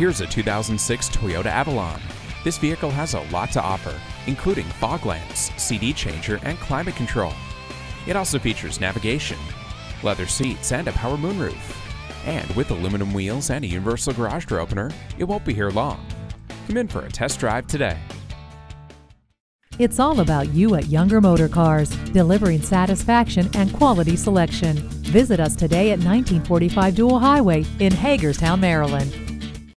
Here's a 2006 Toyota Avalon. This vehicle has a lot to offer, including fog lamps, CD changer, and climate control. It also features navigation, leather seats, and a power moonroof. And with aluminum wheels and a universal garage door opener, it won't be here long. Come in for a test drive today. It's all about you at Younger Motor Cars, delivering satisfaction and quality selection. Visit us today at 1945 Dual Highway in Hagerstown, Maryland.